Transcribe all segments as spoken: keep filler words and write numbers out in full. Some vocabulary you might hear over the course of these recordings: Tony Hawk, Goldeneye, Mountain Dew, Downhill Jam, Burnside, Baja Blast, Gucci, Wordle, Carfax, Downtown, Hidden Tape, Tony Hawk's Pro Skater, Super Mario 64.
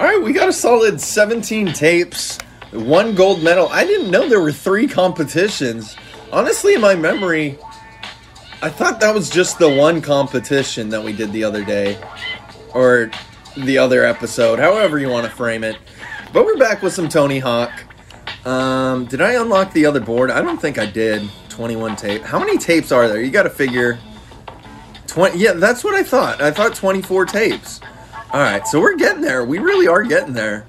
All right, we got a solid seventeen tapes, one gold medal. I didn't know there were three competitions. Honestly, in my memory, I thought that was just the one competition that we did the other day, or the other episode, however you want to frame it. But we're back with some Tony Hawk. Um, did I unlock the other board? I don't think I did. twenty-one tape. How many tapes are there? You got to figure twenty. Yeah, that's what I thought. I thought twenty-four tapes. All right, so we're getting there. We really are getting there.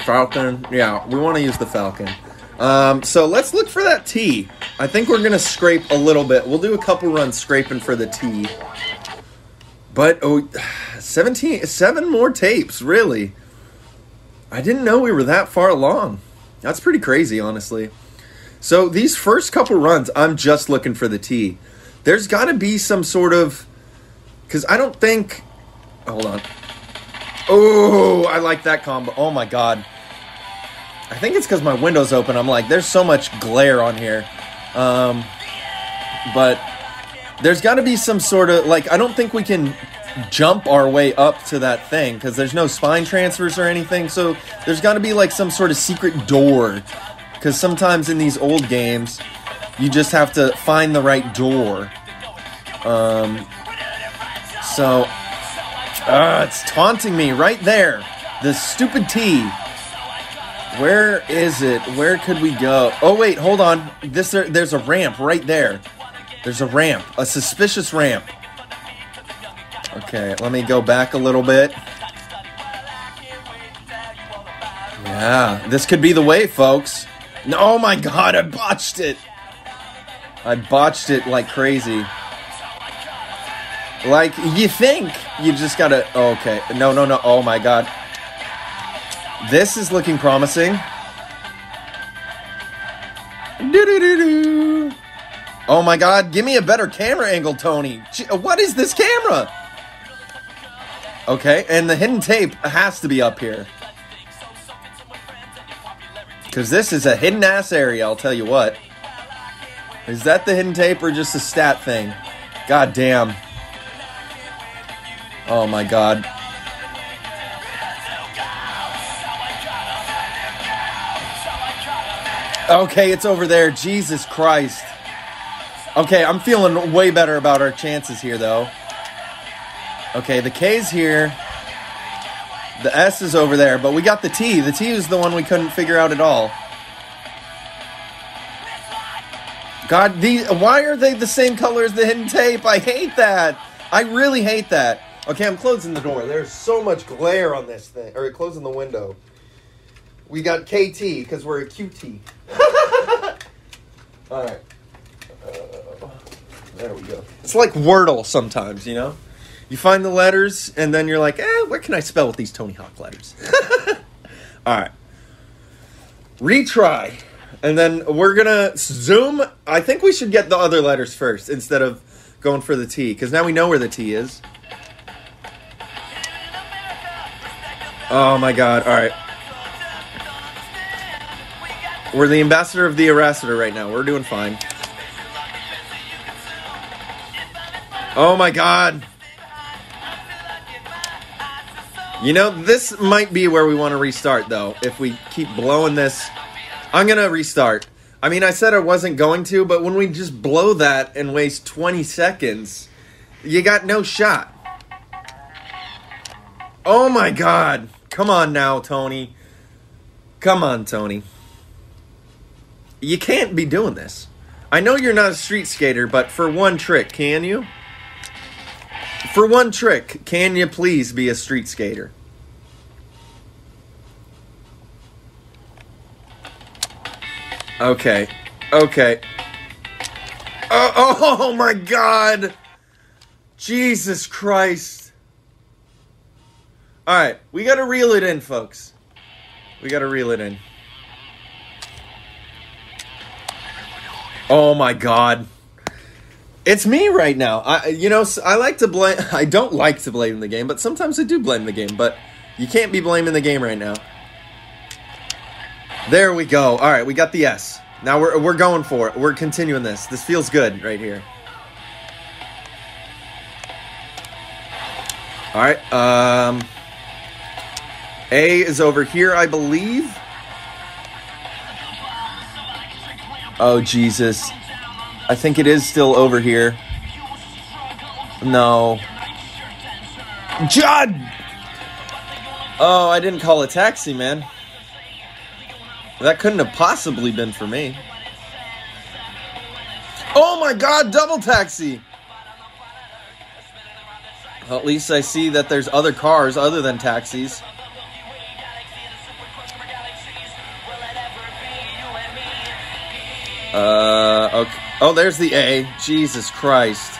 Falcon. Yeah, we want to use the Falcon. Um, so let's look for that T. I think we're going to scrape a little bit. We'll do a couple runs scraping for the T. But, oh, seventeen, seven more tapes, really. I didn't know we were that far along. That's pretty crazy, honestly. So these first couple runs, I'm just looking for the T. There's got to be some sort of... Because I don't think... Hold on. Oh, I like that combo. Oh, my God. I think it's because my window's open. I'm like, there's so much glare on here. Um, but there's got to be some sort of, like, I don't think we can jump our way up to that thing because there's no spine transfers or anything. So there's got to be, like, some sort of secret door because sometimes in these old games, you just have to find the right door. Um, so, uh, it's taunting me right there. The stupid T. Where is it? Where could we go? Oh, wait, hold on. This there, There's a ramp right there. There's a ramp. A suspicious ramp. Okay, let me go back a little bit. Yeah, this could be the way, folks. No, oh, my God, I botched it. I botched it like crazy. Like, you think you just gotta... Okay, no, no, no. Oh, my God. This is looking promising. Doo-doo-doo-doo. Oh my God, give me a better camera angle, Tony. What is this camera? Okay, and the hidden tape has to be up here. Because this is a hidden ass area, I'll tell you what. Is that the hidden tape or just a stat thing? God damn. Oh my God. Okay, it's over there. Jesus Christ. Okay, I'm feeling way better about our chances here, though. Okay, the K's here. The S is over there, but we got the T. The T is the one we couldn't figure out at all. God, these, why are they the same color as the hidden tape? I hate that. I really hate that. Okay, I'm closing the door. There's so much glare on this thing. Or closing the window. We got K T because we're a Q T. All right. Uh, there we go. It's like Wordle sometimes, you know? You find the letters, and then you're like, eh, what can I spell with these Tony Hawk letters? All right. Retry. And then we're going to zoom. I think we should get the other letters first instead of going for the T, because now we know where the T is. Oh, my God. All right. We're the ambassador of the Erassador right now. We're doing fine. Oh, my God. You know, this might be where we want to restart, though. If we keep blowing this, I'm going to restart. I mean, I said I wasn't going to, but when we just blow that and waste twenty seconds, you got no shot. Oh, my God. Come on now, Tony. Come on, Tony. You can't be doing this. I know you're not a street skater, but for one trick, can you? For one trick, can you please be a street skater? Okay. Okay. Oh, oh my God. Jesus Christ. All right. We got to reel it in, folks. We got to reel it in. Oh, my God. It's me right now. I, you know, I like to blame... I don't like to blame the game, but sometimes I do blame the game. But you can't be blaming the game right now. There we go. All right, we got the S. Now we're, we're going for it. We're continuing this. This feels good right here. All right. Um, A is over here, I believe. Oh, Jesus. I think it is still over here. No. John! Oh, I didn't call a taxi, man. That couldn't have possibly been for me. Oh my God, double taxi! Well, at least I see that there's other cars other than taxis. Uh, okay. Oh, there's the A. Jesus Christ.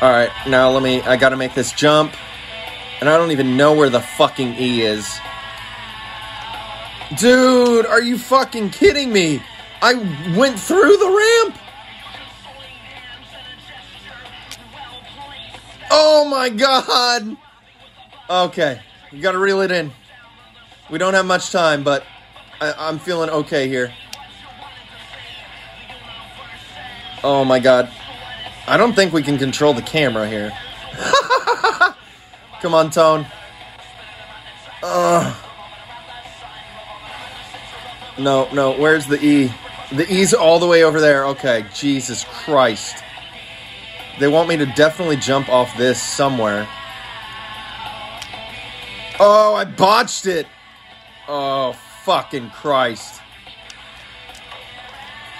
Alright, now let me... I gotta make this jump. And I don't even know where the fucking E is. Dude, are you fucking kidding me? I went through the ramp! Oh my God! Okay, you gotta reel it in. We don't have much time, but... I, I'm feeling okay here. Oh my God. I don't think we can control the camera here. Come on, Tone. Ugh. No, no, where's the E? The E's all the way over there. Okay, Jesus Christ. They want me to definitely jump off this somewhere. Oh, I botched it. Oh, fucking Christ.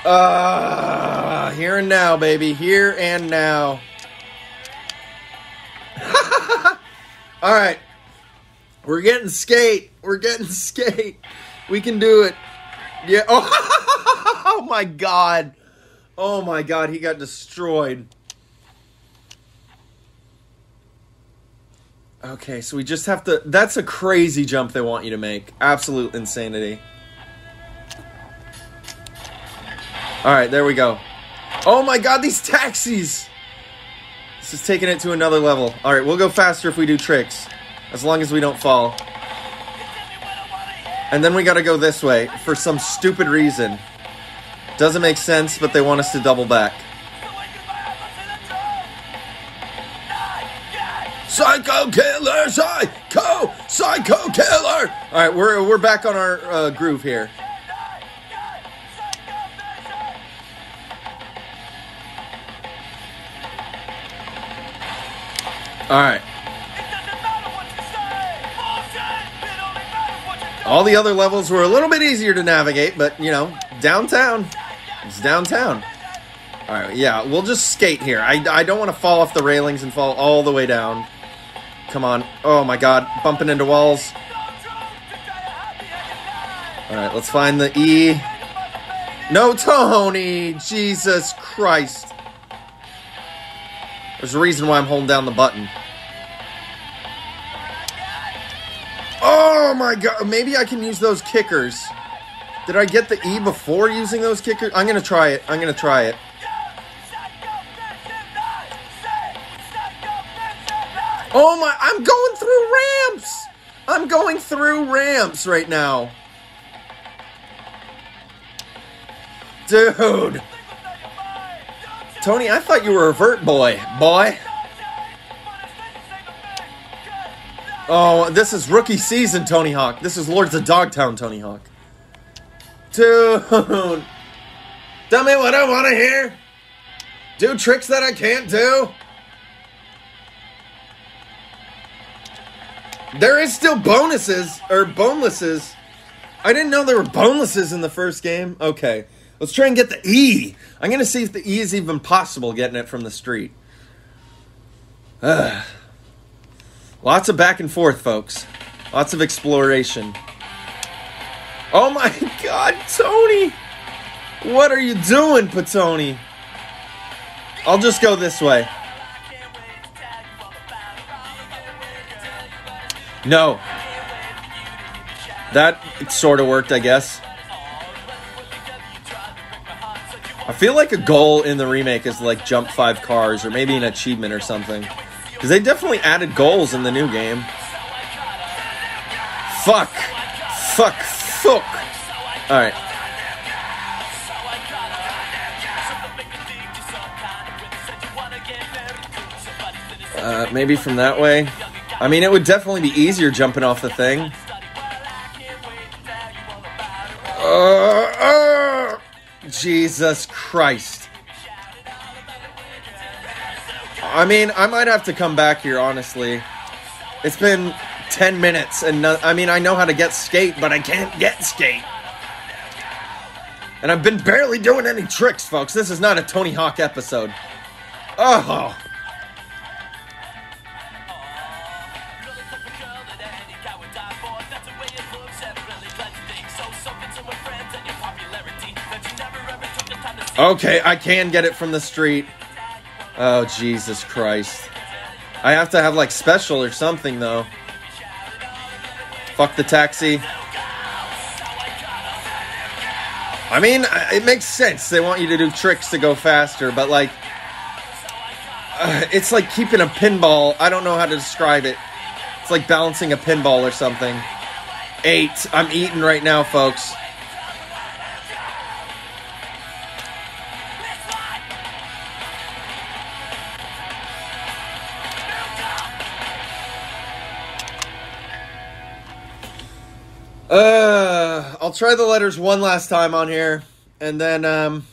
Uh, here and now, baby. Here and now. Alright. We're getting skate. We're getting skate. We can do it. Yeah. Oh, oh my God. Oh my God. He got destroyed. Okay, so we just have to... That's a crazy jump they want you to make. Absolute insanity. Alright, there we go. Oh my God, these taxis! This is taking it to another level. Alright, we'll go faster if we do tricks. As long as we don't fall. And then we gotta go this way, for some stupid reason. Doesn't make sense, but they want us to double back. Psycho killer! Psycho! Psycho killer! Alright, we're, we're back on our uh, groove here. All right. All the other levels were a little bit easier to navigate, but, you know, downtown. It's downtown. All right, yeah, we'll just skate here. I, I don't want to fall off the railings and fall all the way down. Come on. Oh, my God. Bumping into walls. All right, let's find the E. No, Tony. Jesus Christ. There's a reason why I'm holding down the button. Oh my God, maybe I can use those kickers. Did I get the E before using those kickers? I'm gonna try it, I'm gonna try it. Oh my, I'm going through ramps! I'm going through ramps right now. Dude. Tony, I thought you were a vert boy, boy. Oh, this is rookie season, Tony Hawk. This is Lords of Dogtown, Tony Hawk. Dude. Tell me what I want to hear. Do tricks that I can't do. There is still bonuses, or bonelesses. I didn't know there were bonelesses in the first game. Okay. Let's try and get the E. I'm going to see if the E is even possible getting it from the street. Ugh. Lots of back and forth, folks. Lots of exploration. Oh my God, Tony! What are you doing, Patoni? I'll just go this way. No. That sort of worked, I guess. I feel like a goal in the remake is like jump five cars or maybe an achievement or something. Because they definitely added goals in the new game. Fuck. Fuck. Fuck. Alright. Uh, maybe from that way. I mean, it would definitely be easier jumping off the thing. Uh, uh, Jesus Christ. I mean, I might have to come back here, honestly. It's been ten minutes, and no, I mean, I know how to get skate, but I can't get skate. And I've been barely doing any tricks, folks. This is not a Tony Hawk episode. Oh. Okay, I can get it from the street. Oh, Jesus Christ. I have to have, like, special or something, though. Fuck the taxi. I mean, it makes sense. They want you to do tricks to go faster, but, like, uh, it's like keeping a pinball. I don't know how to describe it. It's like balancing a pinball or something. Eight. I'm eating right now, folks. Uh, I'll try the letters one last time on here, and then, um,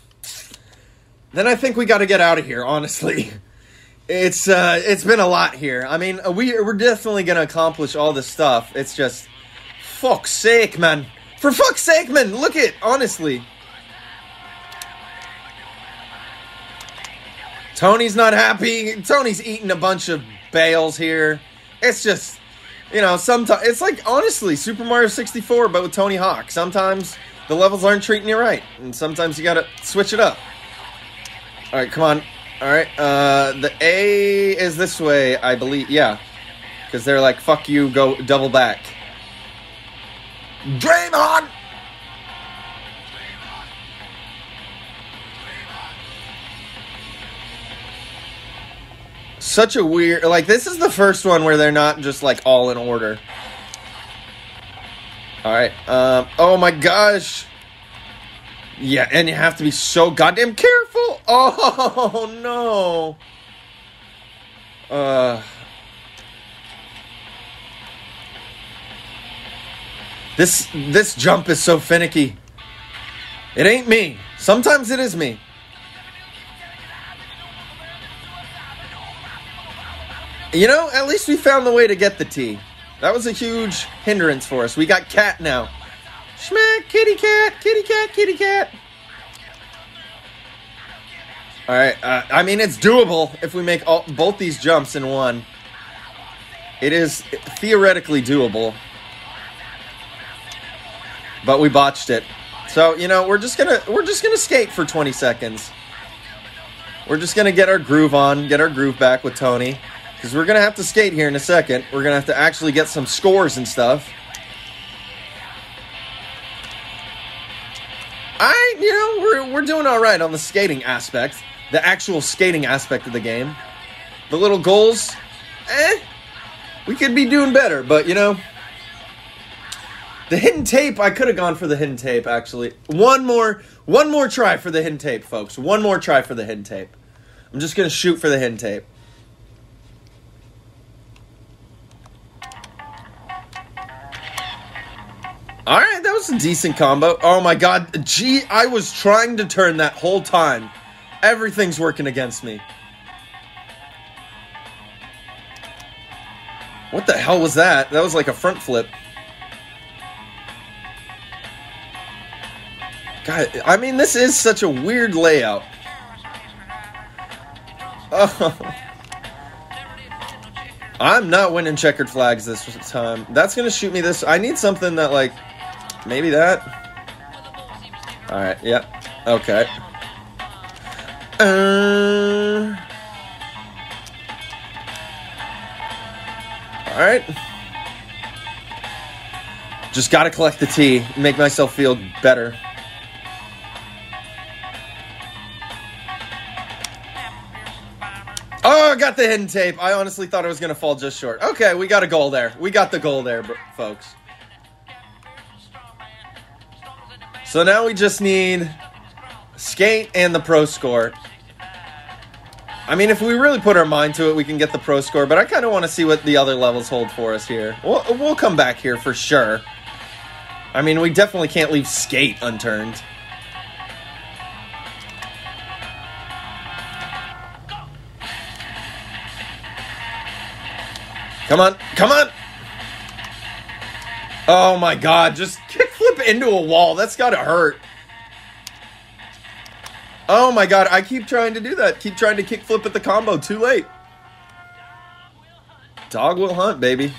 then I think we got to get out of here, honestly. It's, uh, it's been a lot here. I mean, we, we're definitely going to accomplish all this stuff. It's just, fuck's sake, man. For fuck's sake, man, look it, honestly. Tony's not happy. Tony's eating a bunch of bales here. It's just... You know, sometimes, it's like, honestly, Super Mario sixty-four, but with Tony Hawk. Sometimes the levels aren't treating you right, and sometimes you gotta switch it up. Alright, come on. Alright, uh, the A is this way, I believe, yeah. Because they're like, fuck you, go double back. Dream on! Such a weird, like, this is the first one where they're not just, like, all in order. Alright, um, oh my gosh. Yeah, and you have to be so goddamn careful. Oh, no. Uh. This, this jump is so finicky. It ain't me. Sometimes it is me. You know, at least we found the way to get the T. That was a huge hindrance for us. We got cat now. Schmack, kitty cat, kitty cat, kitty cat. All right, uh, I mean, it's doable if we make all, both these jumps in one. It is theoretically doable. But we botched it. So, you know, we're just gonna, we're just gonna skate for twenty seconds. We're just gonna get our groove on, get our groove back with Tony. Because we're going to have to skate here in a second. We're going to have to actually get some scores and stuff. I, you know, we're, we're doing all right on the skating aspect. The actual skating aspect of the game. The little goals, eh. We could be doing better, but, you know. The hidden tape, I could have gone for the hidden tape, actually. One more, one more try for the hidden tape, folks. One more try for the hidden tape. I'm just going to shoot for the hidden tape. Alright, that was a decent combo. Oh my god. Gee, I was trying to turn that whole time. Everything's working against me. What the hell was that? That was like a front flip. God, I mean, this is such a weird layout. Oh. I'm not winning checkered flags this time. That's gonna shoot me this. I need something that, like... Maybe that? Alright, yep. Yeah. Okay. Uh... Alright. Just gotta collect the T. Make myself feel better. Oh, I got the hidden tape. I honestly thought I was gonna fall just short. Okay, we got a goal there. We got the goal there, folks. So now we just need skate and the pro score. I mean, if we really put our mind to it, we can get the pro score, but I kind of want to see what the other levels hold for us here. We'll, we'll come back here for sure. I mean, we definitely can't leave skate unturned. Come on, come on! Oh my god, just kickflip into a wall. That's gotta hurt. Oh my god, I keep trying to do that. Keep trying to kickflip at the combo. Too late. Dog will hunt, baby.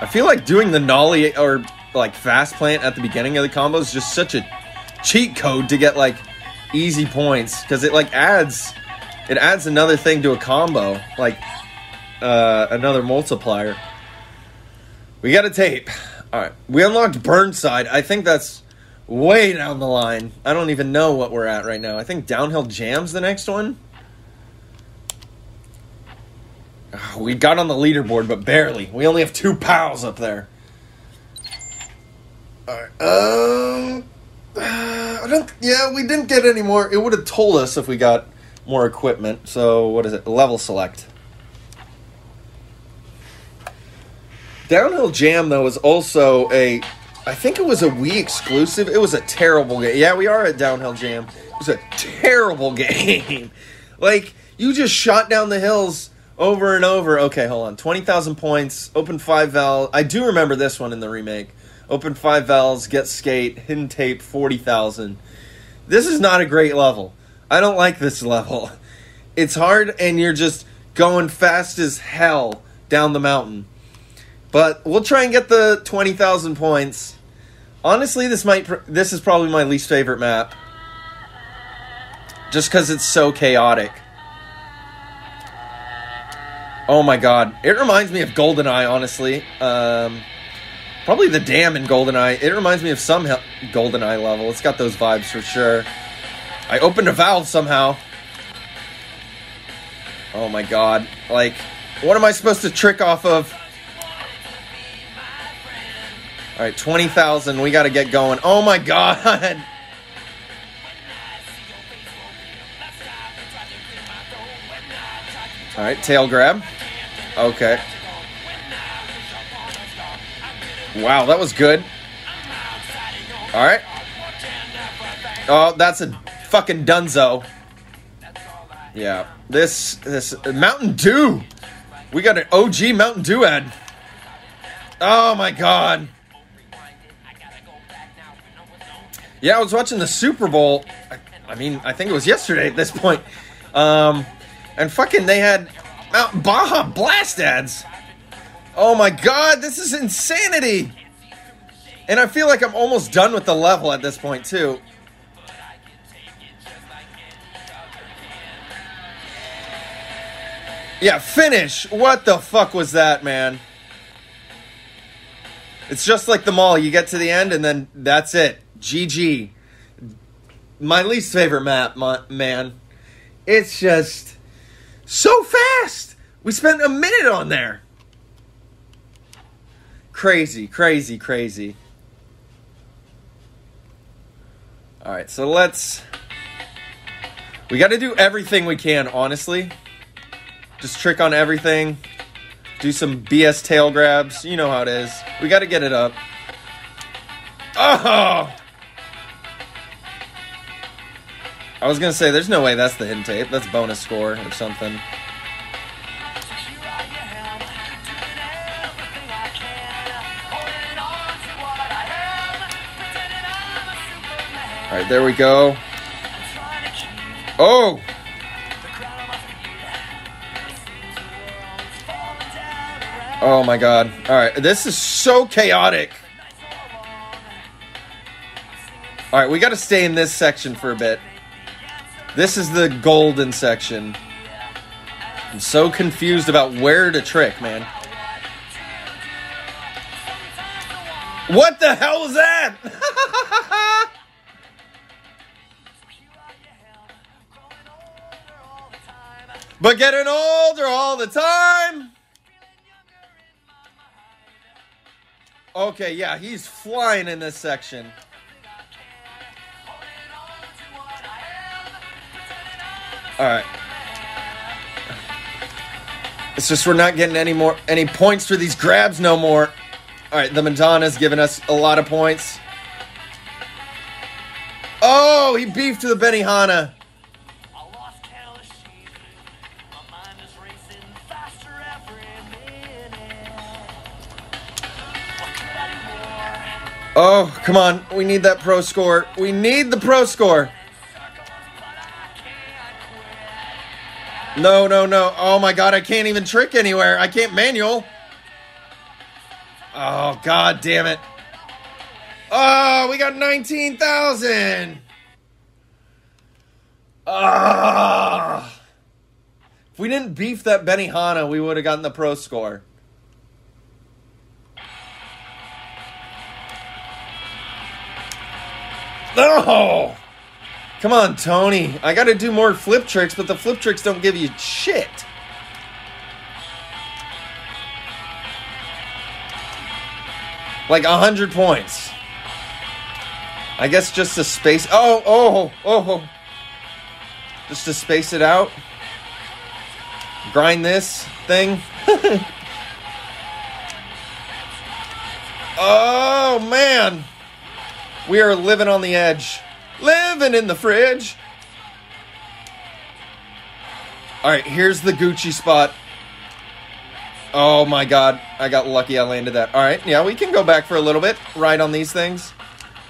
I feel like doing the nollie or like fast plant at the beginning of the combo is just such a cheat code to get like easy points, because it like adds it adds another thing to a combo, like uh, another multiplier. We got a tape. All right, we unlocked Burnside. I think that's way down the line. I don't even know what we're at right now. I think Downhill Jam's the next one. Oh, we got on the leaderboard, but barely. We only have two pals up there. All right. Um, I don't. Yeah, we didn't get any more. It would have told us if we got more equipment. So what is it? Level select. Downhill Jam, though, is also a, I think it was a Wii exclusive. It was a terrible game. Yeah, we are at Downhill Jam. It was a terrible game. Like, you just shot down the hills over and over. Okay, hold on. twenty thousand points, open five valves. I do remember this one in the remake. Open five valves, get skate, hidden tape, forty thousand. This is not a great level. I don't like this level. It's hard, and you're just going fast as hell down the mountain. But we'll try and get the twenty thousand points. Honestly, this might this is probably my least favorite map, just because it's so chaotic. Oh my god. It reminds me of Goldeneye, honestly. Um, probably the dam in Goldeneye. It reminds me of some Goldeneye level. It's got those vibes for sure. I opened a valve somehow. Oh my god. Like, what am I supposed to trick off of? All right, twenty thousand. We got to get going. Oh, my God. All right, tail grab. Okay. Wow, that was good. All right. Oh, that's a fucking dunzo. Yeah. This, this, uh, Mountain Dew. We got an O G Mountain Dew ad. Oh, my God. Yeah, I was watching the Super Bowl. I, I mean, I think it was yesterday at this point. Um, and fucking they had Mount Baja Blast ads. Oh my god, this is insanity. And I feel like I'm almost done with the level at this point, too. Yeah, finish. What the fuck was that, man? It's just like the mall. You get to the end and then that's it. G G. My least favorite map, my, man. It's just so fast. We spent a minute on there. Crazy, crazy, crazy. All right, so let's... We got to do everything we can, honestly. Just trick on everything. Do some B S tail grabs. You know how it is. We got to get it up. Oh! I was going to say, there's no way that's the hidden tape. That's bonus score or something. Alright, there we go. Oh! Oh my god. Alright, this is so chaotic. Alright, we gotta stay in this section for a bit. This is the golden section. I'm so confused about where to trick, man. What the hell was that? But getting older all the time. Okay, yeah, he's flying in this section. Alright. It's just we're not getting any more any points for these grabs no more. Alright, the Madonna's giving us a lot of points. Oh, he beefed to the Benihana. Oh, come on. We need that pro score. We need the pro score. No, no, no. Oh, my God. I can't even trick anywhere. I can't manual. Oh, God damn it. Oh, we got nineteen thousand. Ah. If we didn't beef that Benihana, we would have gotten the pro score. No! Come on, Tony. I gotta do more flip tricks, but the flip tricks don't give you shit. Like a hundred points. I guess just to space. Oh, oh, oh. Just to space it out. Grind this thing. Oh, man. We are living on the edge. Living in the fridge. All right, here's the Gucci spot. Oh, my God. I got lucky I landed that. All right, yeah, we can go back for a little bit. Ride on these things.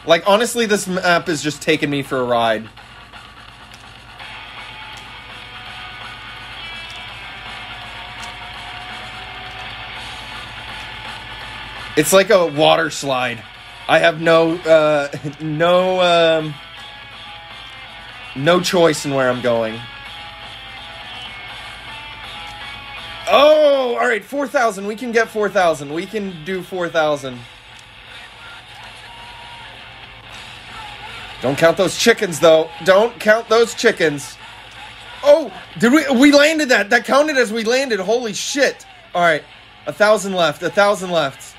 Like, honestly, this map is just taking me for a ride. It's like a water slide. I have no, uh, no, um, no choice in where I'm going. Oh, all right, four thousand. We can get four thousand. We can do four thousand. Don't count those chickens, though. Don't count those chickens. Oh, did we, we landed that. That counted as we landed. Holy shit. All right, one thousand left, one thousand left.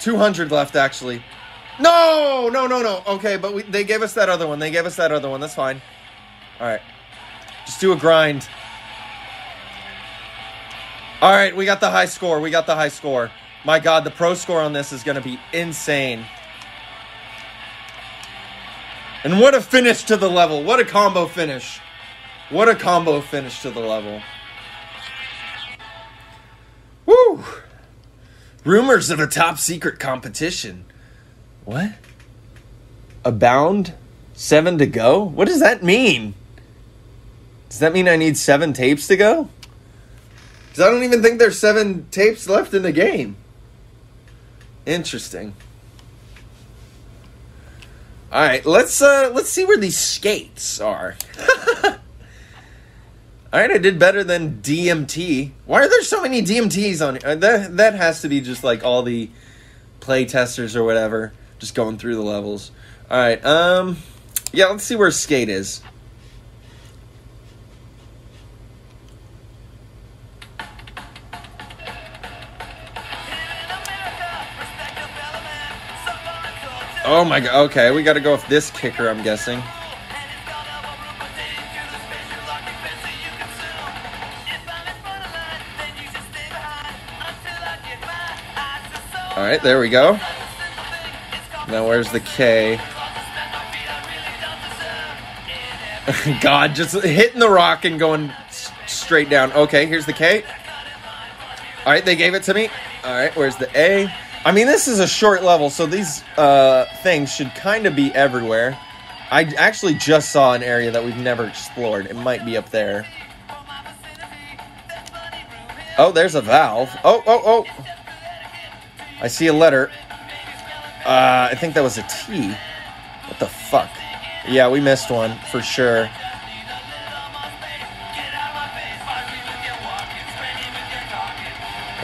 two hundred left, actually. No, no, no, no. Okay, but we, they gave us that other one. They gave us that other one. That's fine. All right. Just do a grind. All right, we got the high score. We got the high score. My God, the pro score on this is going to be insane. And what a finish to the level. What a combo finish. What a combo finish to the level. Woo! Rumors of a top secret competition. What? A bound? Seven to go? What does that mean? Does that mean I need seven tapes to go? Because I don't even think there's seven tapes left in the game. Interesting. All right, let's uh, let's see where these skates are. All right, I did better than D M T. Why are there so many D M Ts on here? That, that has to be just like all the play testers or whatever. Just going through the levels. All right. Um, yeah, let's see where skate is. Oh, my God. Okay, we got to go with this kicker, I'm guessing. All right, there we go. Now, where's the K? God, just hitting the rock and going s straight down. Okay, here's the K. All right, they gave it to me. All right, where's the A? I mean, this is a short level, so these uh, things should kind of be everywhere. I actually just saw an area that we've never explored. It might be up there. Oh, there's a valve. Oh, oh, oh. I see a letter. Uh, I think that was a T. What the fuck? Yeah, we missed one for sure.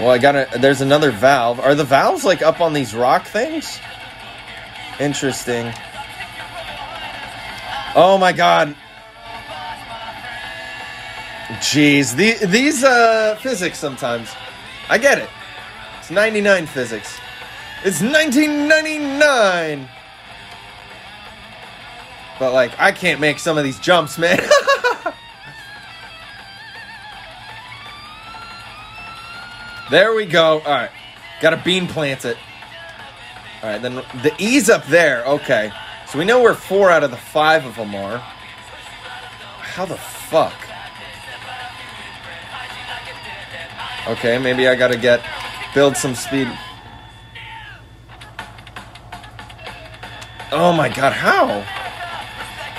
Well, I gotta. There's another valve. Are the valves like up on these rock things? Interesting. Oh my God. Jeez, these, these uh, physics sometimes. I get it. It's ninety-nine physics. It's nineteen ninety-nine! But, like, I can't make some of these jumps, man. There we go. All right. Got to bean plant it. All right, then the E's up there. Okay. So we know where four out of the five of them are. How the fuck? Okay, maybe I got to get... build some speed. Oh, my God. How?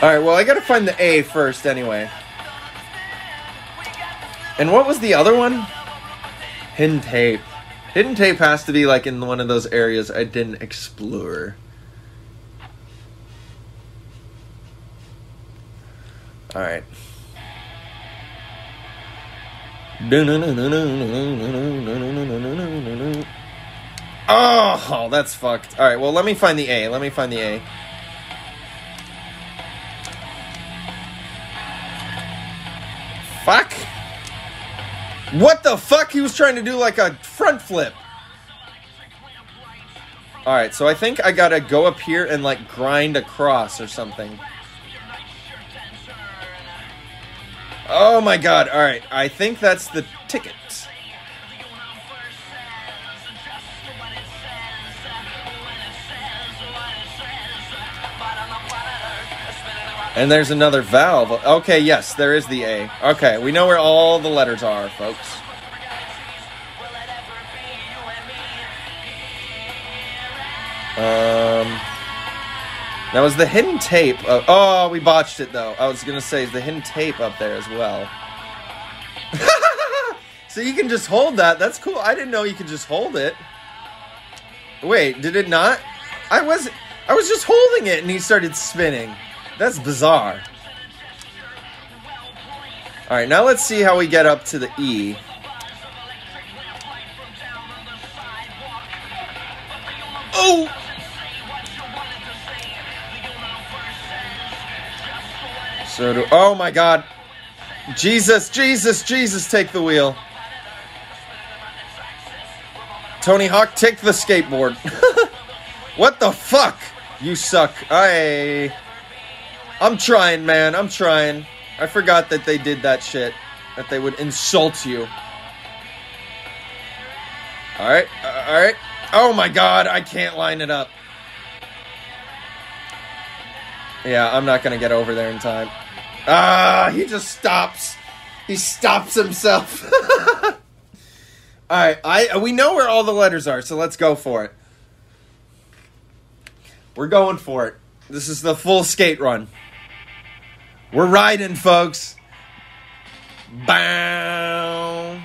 All right, well, I got to find the A first anyway. And what was the other one? Hidden Tape. Hidden Tape has to be, like, in one of those areas I didn't explore. All right. Oh, that's fucked. All right, well, let me find the A. Let me find the A. Fuck. What the fuck? He was trying to do, like, a front flip. All right, so I think I gotta go up here and, like, grind across or something. Oh, my God. All right. I think that's the ticket. And there's another valve. Okay, yes, there is the A. Okay, we know where all the letters are, folks. Um... That was the hidden tape. Of, oh, we botched it, though. I was going to say, is the hidden tape up there as well? So you can just hold that. That's cool. I didn't know you could just hold it. Wait, did it not? I was I was just holding it, and he started spinning. That's bizarre. All right, now let's see how we get up to the E. Oh! So do, oh my God. Jesus, Jesus, Jesus, take the wheel. Tony Hawk, take the skateboard. What the fuck? You suck. I, I'm trying, man. I'm trying. I forgot that they did that shit. That they would insult you. Alright, uh, alright. Oh my God, I can't line it up. Yeah, I'm not gonna get over there in time. Ah, he just stops. He stops himself. All right, I we know where all the letters are, so let's go for it. We're going for it. This is the full skate run. We're riding, folks. Bow.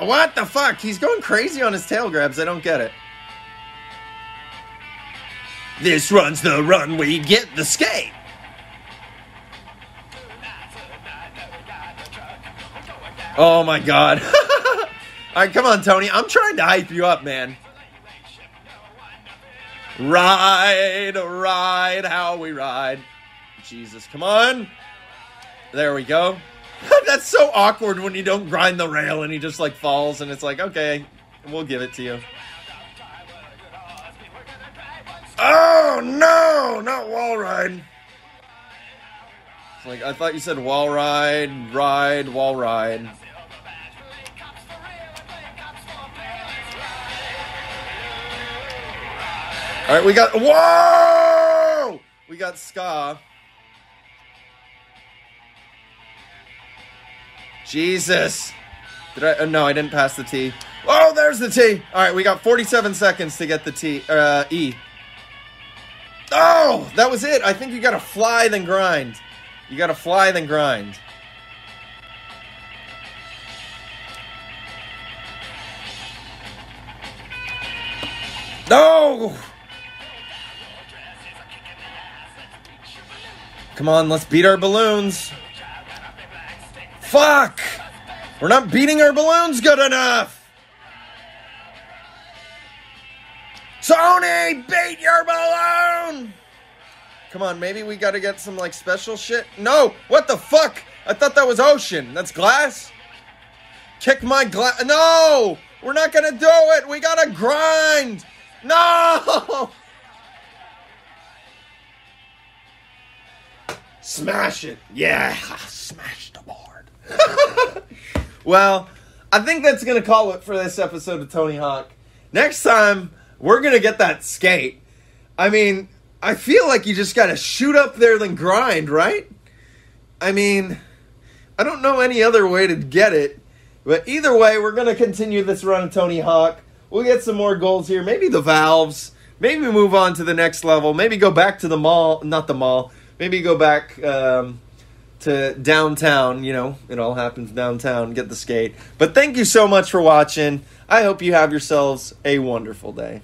What the fuck? He's going crazy on his tail grabs. I don't get it. This run's the run we get the skate. Oh my God. All right, come on, Tony. I'm trying to hype you up, man. Ride, ride, how we ride. Jesus, come on. There we go. That's so awkward when you don't grind the rail and he just, like, falls and it's like, okay, we'll give it to you. Oh, no, not wall ride. It's like, I thought you said wall ride, ride, wall ride. All right, we got, whoa! We got ska. Jesus. Did I, oh, no, I didn't pass the T. Oh, there's the T. All right, we got forty-seven seconds to get the T, uh, E. Oh, that was it. I think you gotta fly, then grind. You gotta fly, then grind. No! Come on, let's beat our balloons. Fuck! We're not beating our balloons good enough! Sony, beat your balloon! Come on, maybe we gotta get some, like, special shit. No! What the fuck? I thought that was ocean. That's glass? Kick my glass. No! We're not gonna do it! We gotta grind! No! Smash it. Yeah! Smash the board. Well, I think that's going to call it for this episode of Tony Hawk. Next time, we're going to get that skate. I mean, I feel like you just got to shoot up there then grind, right? I mean, I don't know any other way to get it. But either way, we're going to continue this run of Tony Hawk. We'll get some more goals here. Maybe the valves. Maybe move on to the next level. Maybe go back to the mall. Not the mall. Maybe go back um, to downtown. You know, it all happens downtown. Get the skate. But thank you so much for watching. I hope you have yourselves a wonderful day.